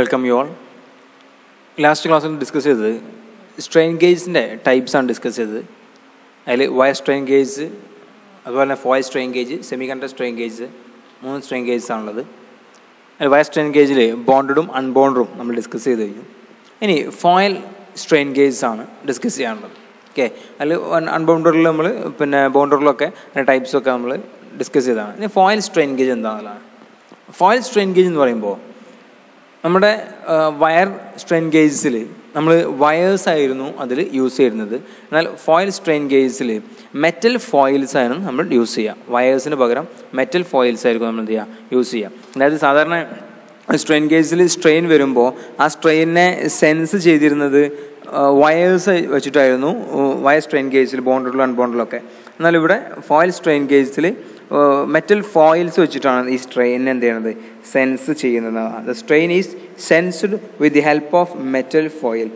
Welcome you all. Last class we discussed strain gauge types and discussed wire strain gauge, foil strain gauge, semiconductor strain gauge, moon strain gauge and wire strain gauge bonded and unbonded we discussed. Any foil strain gauge discuss okay unbounded bonded types we discuss. Foil strain gauge wire strain gauge wires use foil strain gauge metal foils use wires metal foils use that is strain gauge strain strain sense wires wire strain gauge bonded unbonded foil strain gauge metal foils which is strain and sense the strain is sensed with the help of metal foil.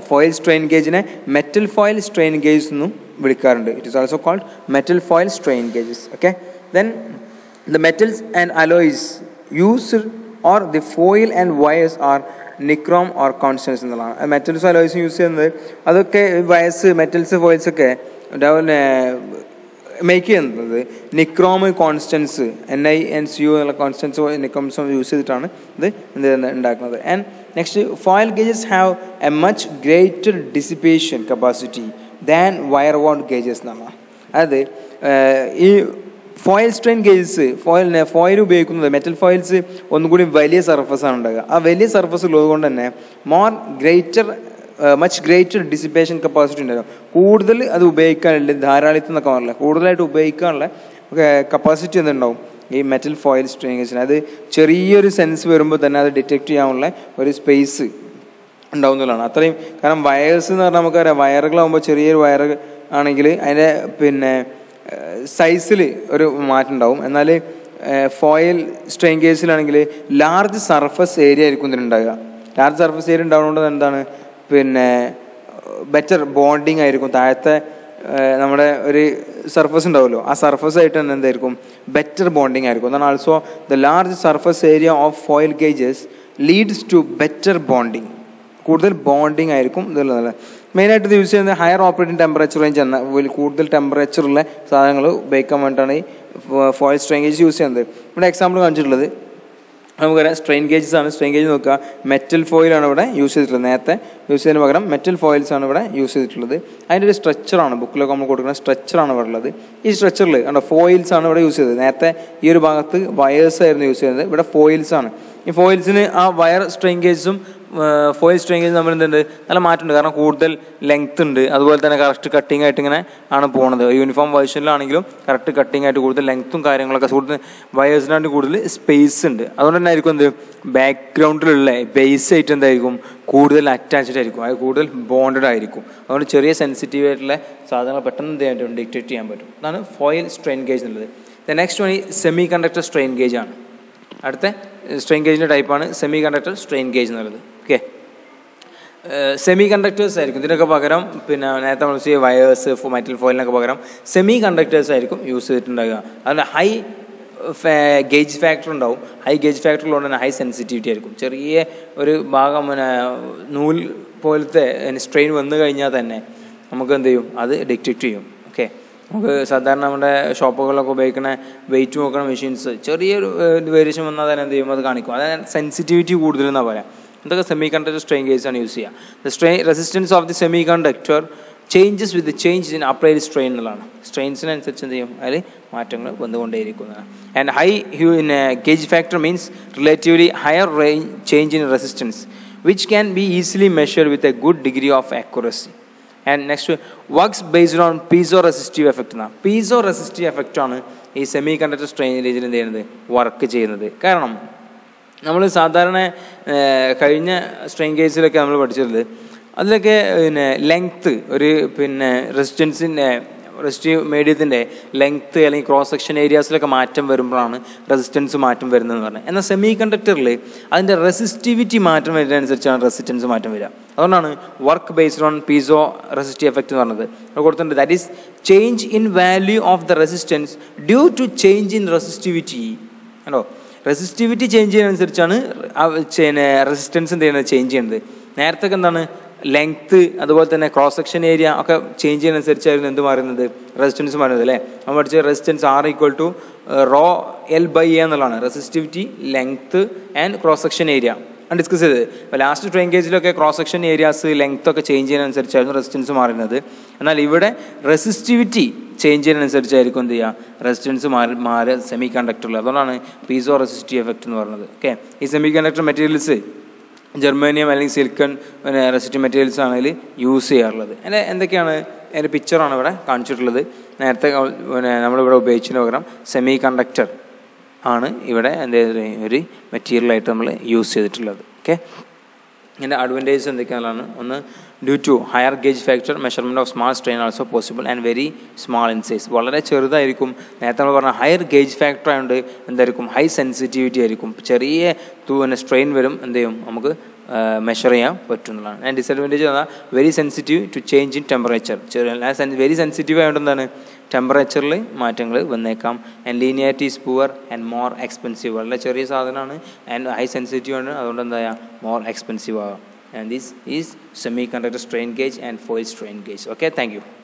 Foil strain gauge metal foil strain gauge it is also called metal foil strain gauges. Okay, then the metals and alloys used or the foil and wires are nichrome or constants metals alloys use wires metals foils make nichrome constants NiCu constants use it and next foil gauges have a much greater dissipation capacity than wire wound gauges foil strain gauges foil ഉപയോഗിക്കുന്നത് metal foils ഒന്നും കൂടി വലിയ surface ആണ് ഉണ്ടാക്കുക ആ വലിയ surface ഉള്ളതുകൊണ്ട് തന്നെ more greater much greater dissipation capacity ഉണ്ടാകും കൂടുതൽ അത് ഉപയോഗിക്കാനുള്ള ധാരാളിത്തം എന്നൊക്കെ പറഞ്ഞില്ല കൂടുതലായിട്ട് ഉപയോഗിക്കാനുള്ള capacity ഉണ്ടാകും ഈ metal foil strain gaugesന് അത് ചെറിയൊരു സെൻസ് വരുമ്പോൾ തന്നെ അത് ഡിറ്റക്ട് ചെയ്യാനുള്ള ഒരു സ്പേസ് ഉണ്ടാവുന്നതാണ് അത്രയും കാരണം വയേഴ്സ് എന്ന് പറഞ്ഞാൽ നമുക്കറിയാം വയറുകളാകുമ്പോൾ ചെറിയൊരു വയർ ആണെങ്കിൽ അതിന്റെ പിന്നെ size ഒരു മാറ്റം ഉണ്ടാവും എന്നാൽ foil strain gaugesലാണെങ്കിൽ large surface area ആയിരിക്കും ഉണ്ടാവുക large surface area ഉണ്ടാവുന്നത് എന്താണ് പിന്നെ better bonding ആയിരിക്കും താഴത്തെ നമ്മുടെ ഒരു സർഫസ് ഉണ്ടാവുമല്ലോ ആ സർഫസ് ആയിട്ട് തന്നെ എന്തായിരിക്കും better bonding ആയിരിക്കും എന്നാണ് also the large surface area of foil gauges leads to better bonding കൂടുതൽ ബോണ്ടിങ് ആയിരിക്കും ഇതുള്ളത് മെയിനായിട്ട് ഇത് യൂസ് ചെയ്യുന്നത് ഹയർ ഓപ്പറേറ്റിംഗ് ടെമ്പറേച്ചർ റേഞ്ച് എന്ന കൂടുതൽ ടെമ്പറേച്ചറുള്ള സാധനങ്ങൾ ഉപയോഗിക്കാൻ വേണ്ടിയിട്ടാണ് ഈ ഫോയിൽ സ്ട്രെയിൻ ഗേജ് യൂസ് ചെയ്യുന്നത് ഇവിടെ എക്സാമ്പിൾ കാണിച്ചിട്ടുള്ളത് നമുക്കറിയാം സ്ട്രെയിൻ ഗേജസ് ആണ് സ്ട്രെയിൻ ഗേജ് നോക്കുക മെറ്റൽ ഫോയിലാണ് ഇവിടെ യൂസ് ചെയ്തിട്ടുള്ളത് നേരത്തെ യൂസ് ചെയ്യുന്നതിന് പകരം മെറ്റൽ ഫോയിൽസ് ആണ് ഇവിടെ യൂസ് ചെയ്തിട്ടുള്ളത് അതിൻ്റെ ഒരു സ്ട്രക്ചറാണ് ബുക്കിലൊക്കെ നമ്മൾ കൊടുക്കുന്ന സ്ട്രക്ചറാണ് ഇവിടെ ഉള്ളത് ഈ സ്ട്രക്ചറിൽ കണ്ടോ ഫോയിൽസ് ആണ് ഇവിടെ യൂസ് ചെയ്തത് നേരത്തെ ഈ ഒരു ഭാഗത്ത് വയേഴ്സ് ആയിരുന്നു യൂസ് ചെയ്യുന്നത് ഇവിടെ ഫോയിൽസ് ആണ് ഈ ഫോയിൽസിന് ആ വയർ സ്ട്രെയിൻ ഗേജും ഫോയിൽ സ്ട്രെയിൻ ഗേജ് നമ്മൾ എന്തുണ്ട് നല്ല മാറ്റമുണ്ട് കാരണം കൂടുതൽ ലെങ്ത് ഉണ്ട് അതുപോലെ തന്നെ കറക്റ്റ് കട്ടിങ് ആയിട്ട് ഇങ്ങനെ ആണ് പോകുന്നത് യൂണിഫോം വേർഷനിലാണെങ്കിലും കറക്റ്റ് കട്ടിങ് ആയിട്ട് കൂടുതൽ ലെങ്ത്തും കാര്യങ്ങളൊക്കെ കൂടുതൽ വയേഴ്സിനായിട്ട് കൂടുതൽ സ്പേസ് ഉണ്ട് അതുകൊണ്ട് തന്നെ ആയിരിക്കും എന്ത് ബാക്ക്ഗ്രൗണ്ടിലുള്ള ബേസ് ആയിട്ട് എന്തായിരിക്കും കൂടുതൽ അറ്റാച്ച്ഡ് ആയിരിക്കും അത് കൂടുതൽ ബോണ്ടഡ് ആയിരിക്കും അതുകൊണ്ട് ചെറിയ സെൻസിറ്റീവ് ആയിട്ടുള്ള സാധനങ്ങൾ പെട്ടെന്ന് എന്ത് ചെയ്യാൻ ഡിറ്റക്ട് ചെയ്യാൻ പറ്റും അതാണ് ഫോയിൽ സ്ട്രെയിൻ ഗേജ് എന്നുള്ളത് ദ നെക്സ്റ്റ് വൺ ഈ സെമി കണ്ടക്ടർ സ്ട്രെയിൻ ഗേജ് ആണ് അടുത്ത സ്ട്രെയിൻ ഗേജിൻ്റെ ടൈപ്പാണ് സെമി കണ്ടക്ടർ സ്ട്രെയിൻ ഗേജ് എന്നുള്ളത് ഓക്കെ സെമി കണ്ടക്ടേഴ്സ് ആയിരിക്കും ഇതിനൊക്കെ പകരം പിന്നെ നേരത്തെ നമ്മൾ ചെയ്യ വയേഴ്സ് മെറ്റൽ ഫോയിലിനൊക്കെ പകരം സെമി കണ്ടക്ടേഴ്സ് ആയിരിക്കും യൂസ് ചെയ്തിട്ടുണ്ടാകുക അതിന് ഹൈ ഗേജ് ഫാക്ടർ ഉണ്ടാവും ഹൈ ഗേജ് ഫാക്ടർ ഉള്ളത് തന്നെ ഹൈ സെൻസിറ്റിവിറ്റി ആയിരിക്കും ചെറിയ ഒരു ഭാഗം പിന്നെ നൂൽ പോലത്തെ സ്ട്രെയിൻ വന്നു കഴിഞ്ഞാൽ തന്നെ നമുക്ക് എന്ത് ചെയ്യും അത് ഡിറ്റക്ട് ചെയ്യും ഓക്കെ നമുക്ക് സാധാരണ നമ്മുടെ ഷോപ്പുകളിലൊക്കെ ഉപയോഗിക്കുന്ന വെയിറ്റ് നോക്കുന്ന മെഷീൻസ് ചെറിയൊരു വേരിയേഷൻ വന്നാൽ തന്നെ എന്ത് ചെയ്യും അത് കാണിക്കും അതായത് സെൻസിറ്റിവിറ്റി കൂടുതലെന്നാണ് പറയാം ഇതൊക്കെ സെമി കണ്ടക്ടർ സ്ട്രെയിൻ ഗേജാണ് യൂസ് ചെയ്യുക the strain resistance of the semiconductor changes with change in applied strain എന്നുള്ളതാണ് സ്ട്രെയിൻസിനനുസരിച്ച് എന്ത് ചെയ്യും അതിൽ മാറ്റങ്ങൾ വന്നുകൊണ്ടേയിരിക്കുന്നതാണ് and high gauge factor means relatively higher range change in resistance which can be easily measured with a good degree of accuracy and next works based on piezoresistive effect na piezoresistive effect aanu ee semiconductor strain gauge il endeynade work cheynade karanam nammal sadharana kazhinja strain gauge il okke nammal padichirullu adilokke pinne length oru pinne resistance in resistive mediathinte length അല്ലെങ്കിൽ cross section ഏരിയാസിലൊക്കെ മാറ്റം വരുമ്പോഴാണ് resistance മാറ്റം വരുന്നതെന്ന് പറഞ്ഞത് എന്നാൽ semi കണ്ടക്ടറിൽ അതിൻ്റെ resistivity മാറ്റം വരുന്നതനുസരിച്ചാണ് റെസിസ്റ്റൻസ് മാറ്റം വരിക അതുകൊണ്ടാണ് work based on piezoresistive effect എന്ന് പറഞ്ഞത് കൊടുത്തിട്ടുണ്ട് that is change in value of the resistance due to change in resistivity ആണോ Resistivity change resistance change length, cross-section area change resistance resistance R equal to rho L by A resistivity, length and cross-section area. And discuss the last train gauge cross-section areas length change resistance resistivity change in resistance semiconductor piezo resistive effect okay. This semiconductor materials germanium silicon resistive materials use and picture semiconductor material item use okay. And the advantages due to higher gauge factor, measurement of small strain also possible and very small in size. Higher gauge factor and high sensitivity to strain measure and disadvantage is very sensitive to change in temperature. Very sensitive temperature and linearity is poor and more expensive. And high sensitive and more expensive. And this is semiconductor strain gauge and foil strain gauge. Okay, thank you.